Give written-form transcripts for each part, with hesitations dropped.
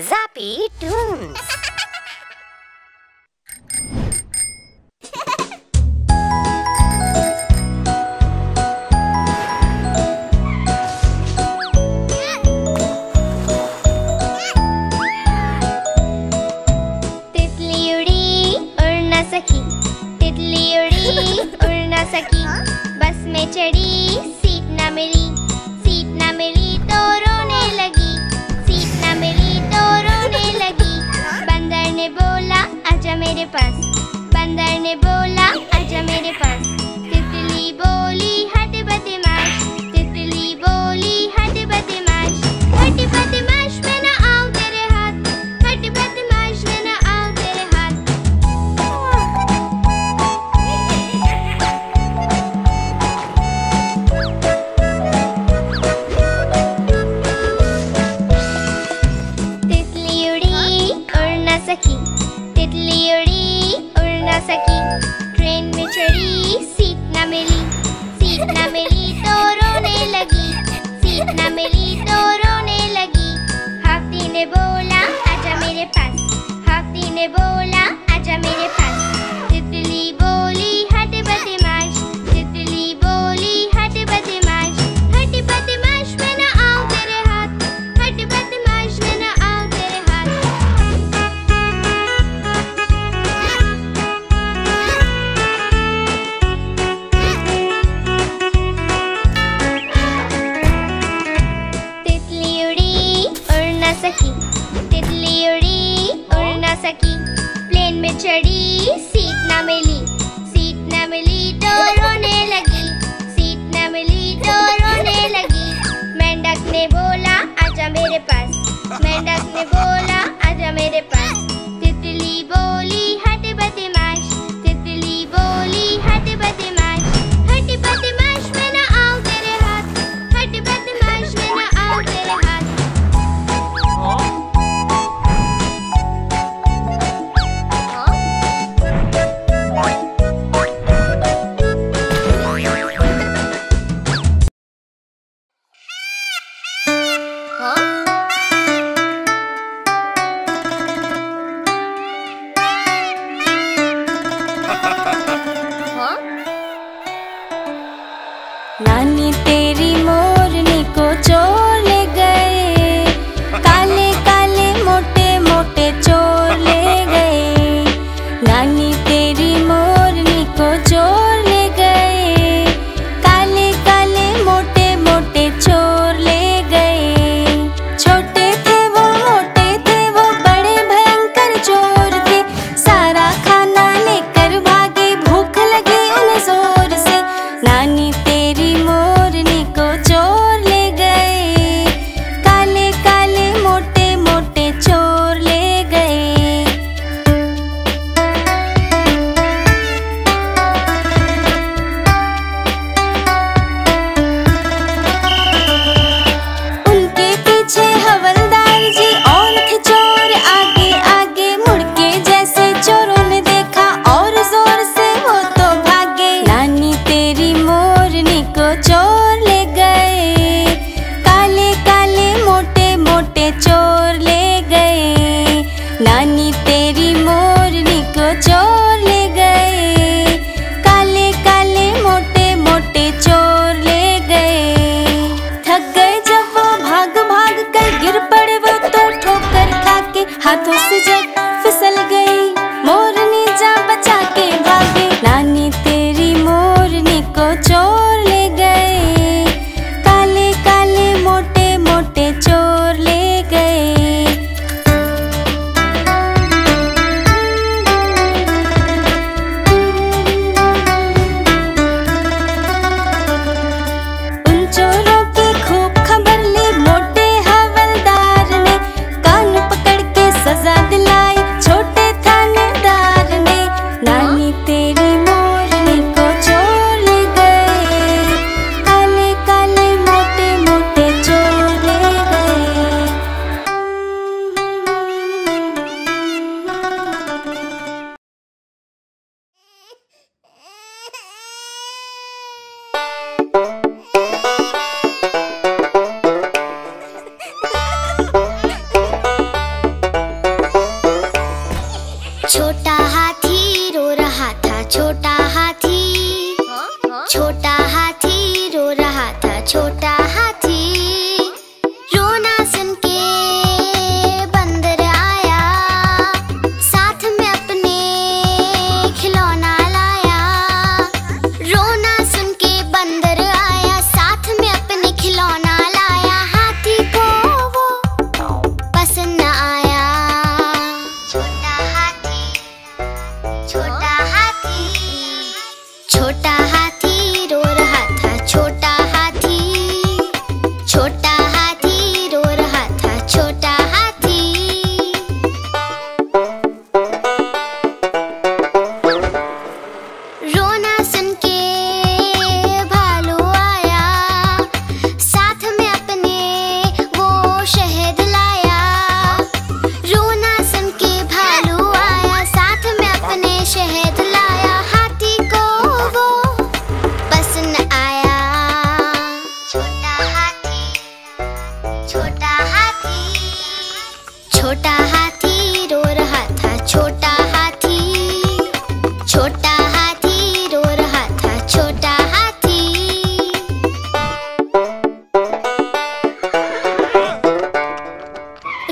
Zappy Tunes. छोटा हाथी रो रहा था, छोटा हाथी, छोटा हाथी रो रहा था, छोटा हाथी। रोना सुन के बंदर आया, साथ में अपने खिलौना लाया। रोना सुन के बंदर आया, साथ में अपने खिलौना लाया। हाथी को वो पसंद न आया। छोटा हाथी, छोटा हाथी, छोटा हाथी रो रहा था, छोटा हाथी, छोटा हाथी रो रहा था, छोटा हाथी। रोना सुन के भालू आया, साथ में अपने वो शहद लाया। रोना सुन के भालू आया, साथ में अपने शहद लाया। हाथी को वो पसंद आया। छोटा हाथी, छोटा हाथी, छोटा हाथी रो रहा था, छोटा हाथी, छोटा हाथी रो रहा था, छोटा हाथी।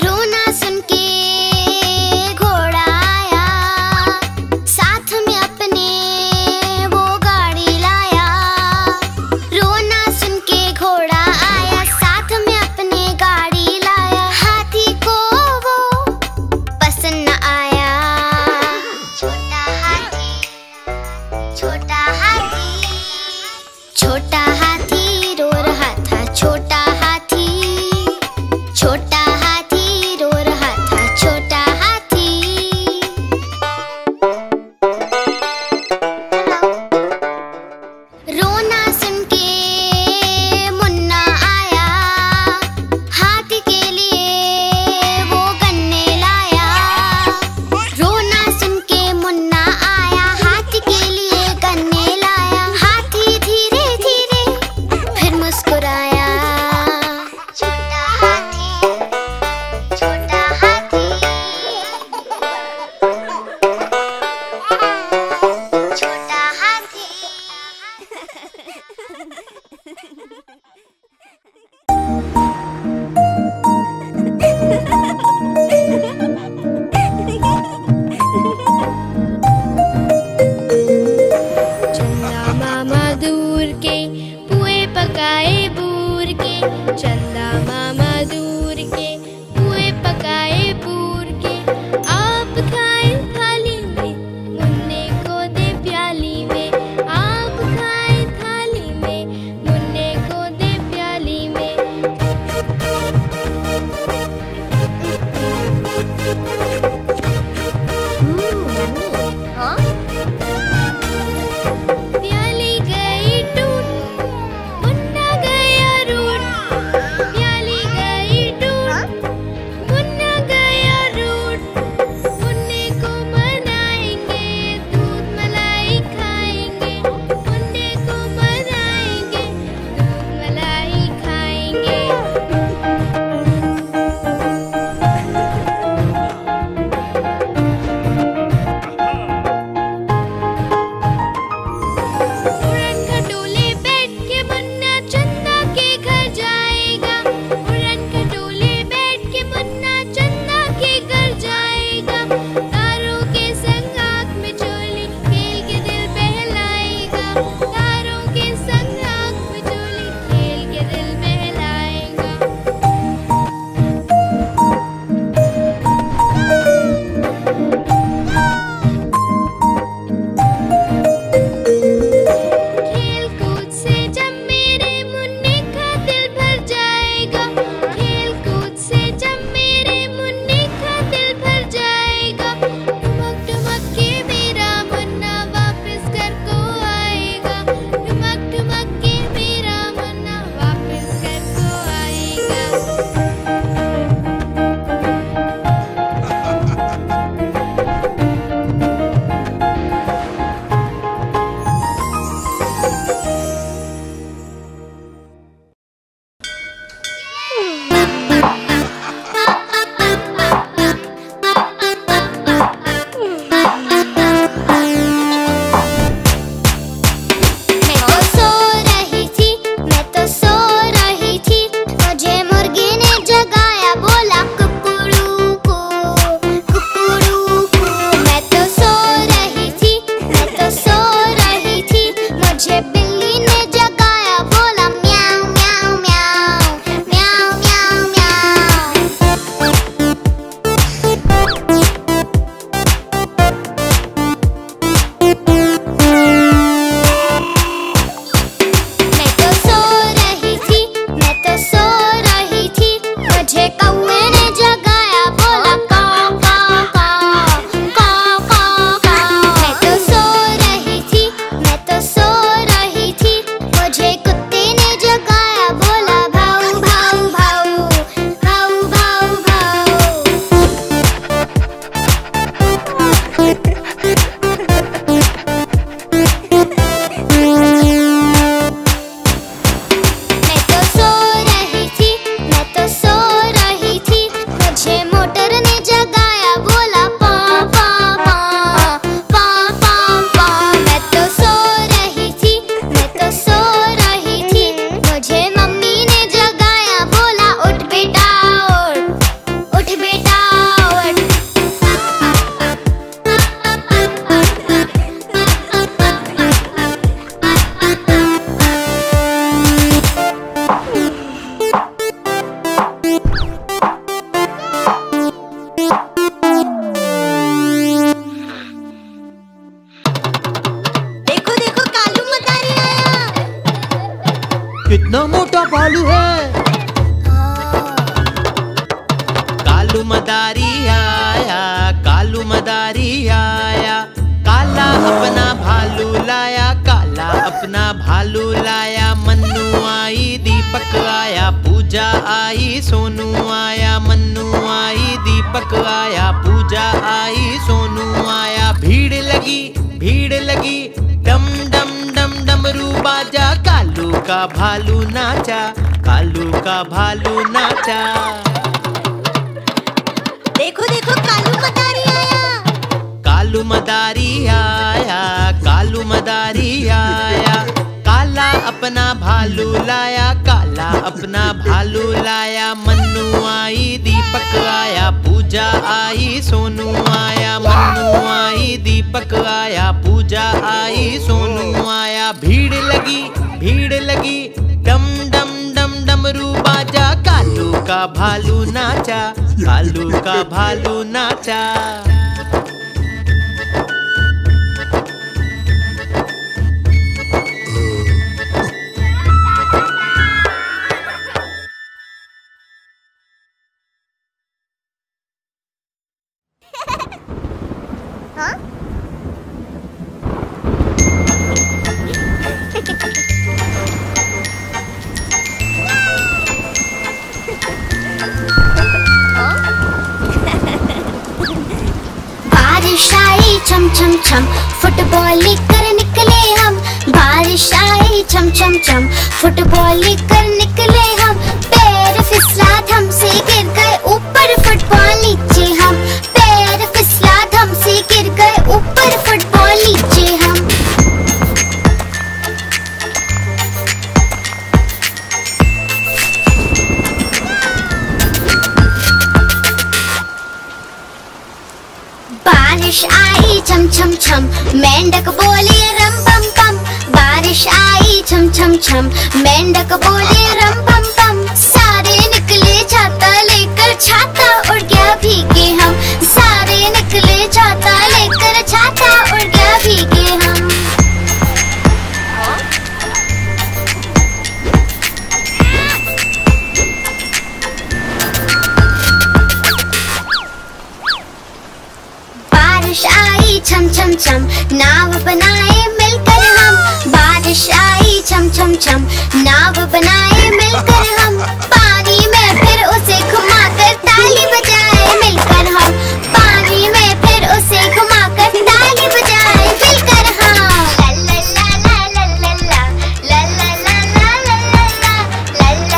रोना सुन के घोड़ा आया, साथ में अपने वो गाड़ी लाया। रोना सुन के घोड़ा आया, साथ में अपने गाड़ी लाया। हाथी को वो ना मोटा भालू है कालू मदारी आया, कालू मदारी आया, काला अपना भालू लाया, काला अपना भालू लाया। मन्नू आई, दीपक आया, पूजा आई, सोनू आया। मन्नू आई, दीपक आया, पूजा आई, सोनू आया। भीड़ लगी, भीड़ लगी, डम डम डम डमरू बाजा, कालू का भालू नाचा, कालू का भालू नाचा। देखो देखो कालू मदारी आया, कालू मदारी आया, कालू मदारी आया, काला अपना भालू लाया, काला अपना भालू लाया। मन्नू आई, दीपक आया, पूजा आई, सोनू आया। मन्नू आई, दीपक आया, पूजा आई, सोनू आया। भीड़ लगी, भीड़ लगी, डम डम डम डमरू बाजा, कालू का भालू नाचा, कालू का भालू नाचा। छम छम छम फुटबॉल कर निकले हम, बारिश आई छम छम छम फुटबॉल कर निकले हम। पैर फिसला धम से गिर गए ऊपर फुटबॉल नीचे हम, पैर फिसला धम से गिर गए ऊपर फुटबॉल नीचे हम। बारिश आई छम छम छम मेंढक बोले रम पम पम, बारिश आई छम छम छम मेंढक बोले रम पम पम। सारे निकले छाता लेकर, छाता उड़ गया भीगे हम, सारे निकले छाता लेकर, छाता उड़ गया भीगे हम। बारिश आई छम छम छम नाव बनाए मिलकर हम, बारिश आई छम छम छम नाव बनाए मिलकर हम। पानी में फिर उसे घुमाकर ताली बजाए मिलकर हम, पानी में फिर उसे घुमाकर ताली बजाए मिलकर हम। ला ला ला ला ला ला ला ला ला ला ला ला ला ला ला ला।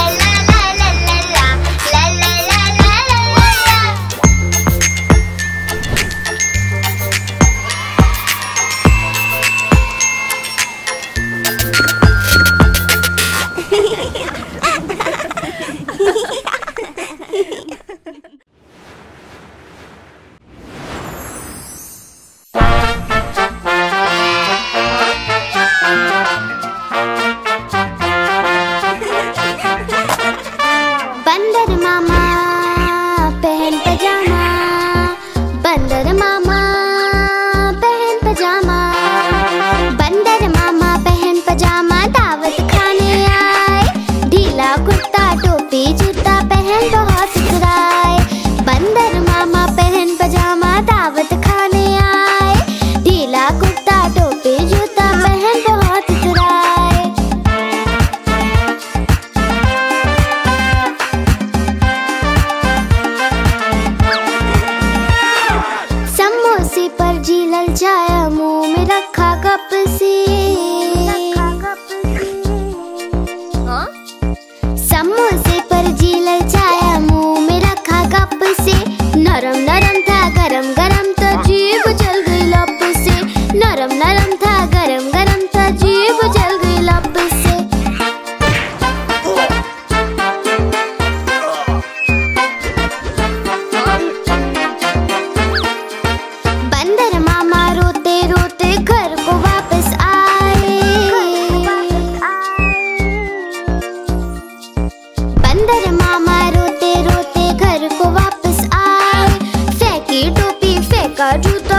जूता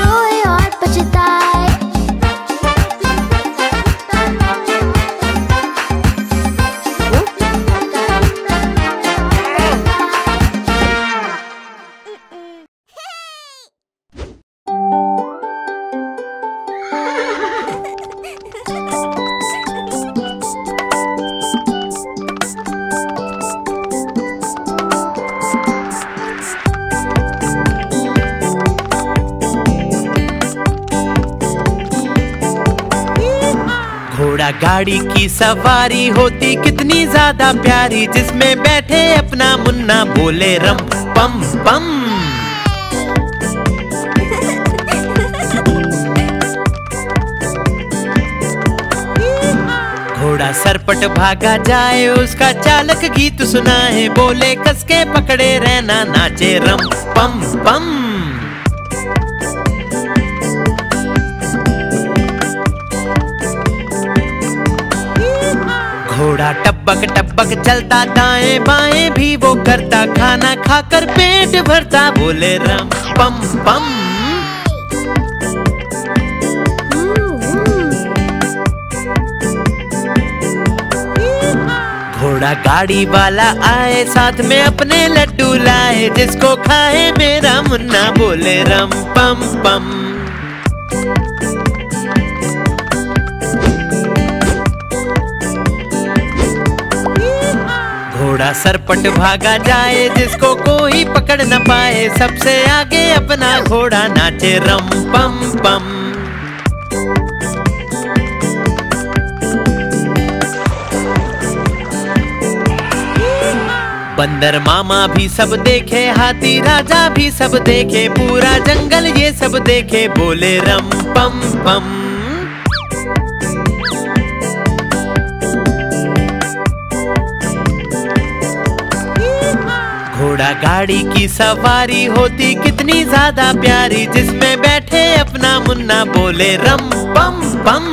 रोए और पछताए। ना गाड़ी की सवारी होती कितनी ज्यादा प्यारी, जिसमें बैठे अपना मुन्ना बोले रम पम पम। घोड़ा सरपट भागा जाए, उसका चालक गीत सुनाए, बोले कसके पकड़े रहना नाचे रम पम पम। घोड़ा टपक टपक चलता, दाएं बाएं भी वो करता, खाना खाकर पेट भरता बोले रम पम पम। घोड़ा गाड़ी वाला आए, साथ में अपने लड्डू लाए, जिसको खाए मेरा मुन्ना बोले रम पम पम। घोड़ा सरपट भागा जाए, जिसको कोई पकड़ न पाए, सबसे आगे अपना घोड़ा नाचे रम पम पम। बंदर मामा भी सब देखे, हाथी राजा भी सब देखे, पूरा जंगल ये सब देखे बोले रम पम पम। घोड़ा गाड़ी की सवारी होती कितनी ज्यादा प्यारी, जिसमें बैठे अपना मुन्ना बोले रम पम पम।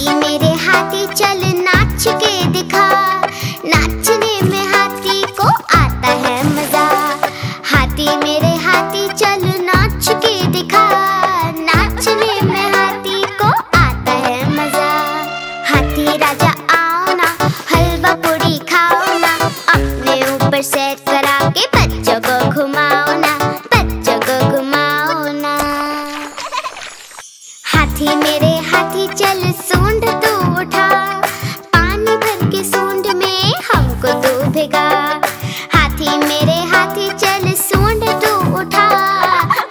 हाथी मेरे हाथी चल नाच के दिखा, नाचने में हाथी को आता है मजा। हाथी मेरे हाथी चल नाच के दिखा, नाचने में हाथी को आता है मजा। हाथी राजा आओ ना, हलवा पूरी खाओ ना, अपने ऊपर सैर करा के बच्चों को घुमाओ ना, बच्चों को घुमाओ ना। हाथी मेरे हाथी चल सूंड तू उठा, पानी भर के सूंड में हमको तू भिगा। हाथी मेरे हाथी चल सूंड तू उठा,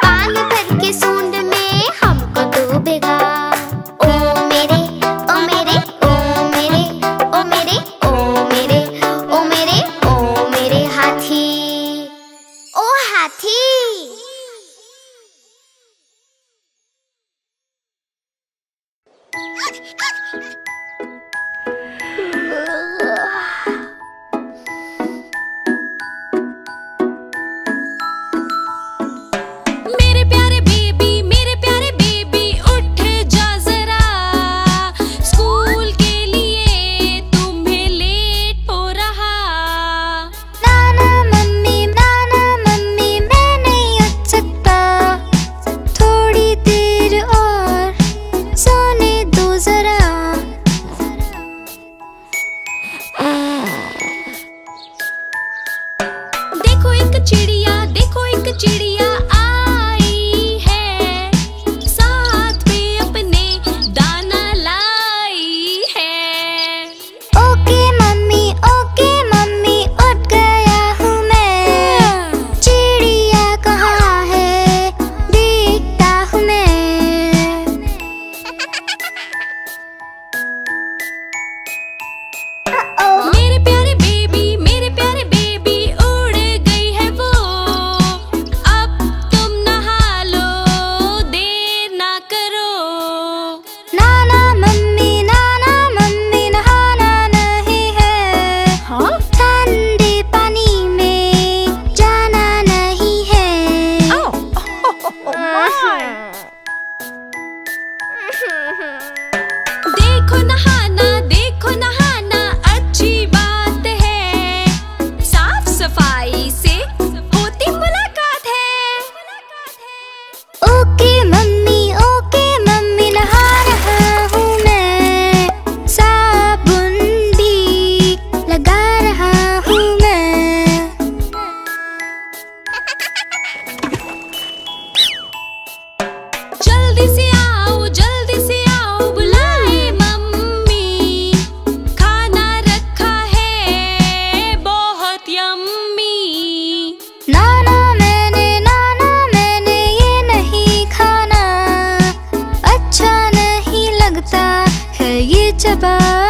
पानी भर के सूंड में हमको तू भिगा। ओ मेरे ओ मेरे ओ मेरे ओ मेरे ओ मेरे ओ मेरे ओ मेरे हाथी, ओ हाथी। देखो एक चिड़िया आई है, साथ में अपने दाना लाई है। ओके मम्मी उठ गया हूँ मैं, चिड़िया कहाँ है देखता हूँ मैं। देखो नहाना अच्छी बात है, साफ सफाई से होती मुलाकात है। ओके मम्मी नहा रहा हूँ मैं, साबुन भी लगा रहा हूँ मैं। जल्दी से आओ बुलाए मम्मी, खाना रखा है बहुत यम्मी। नाना मैंने ये नहीं खाना, अच्छा नहीं लगता है ये चबा।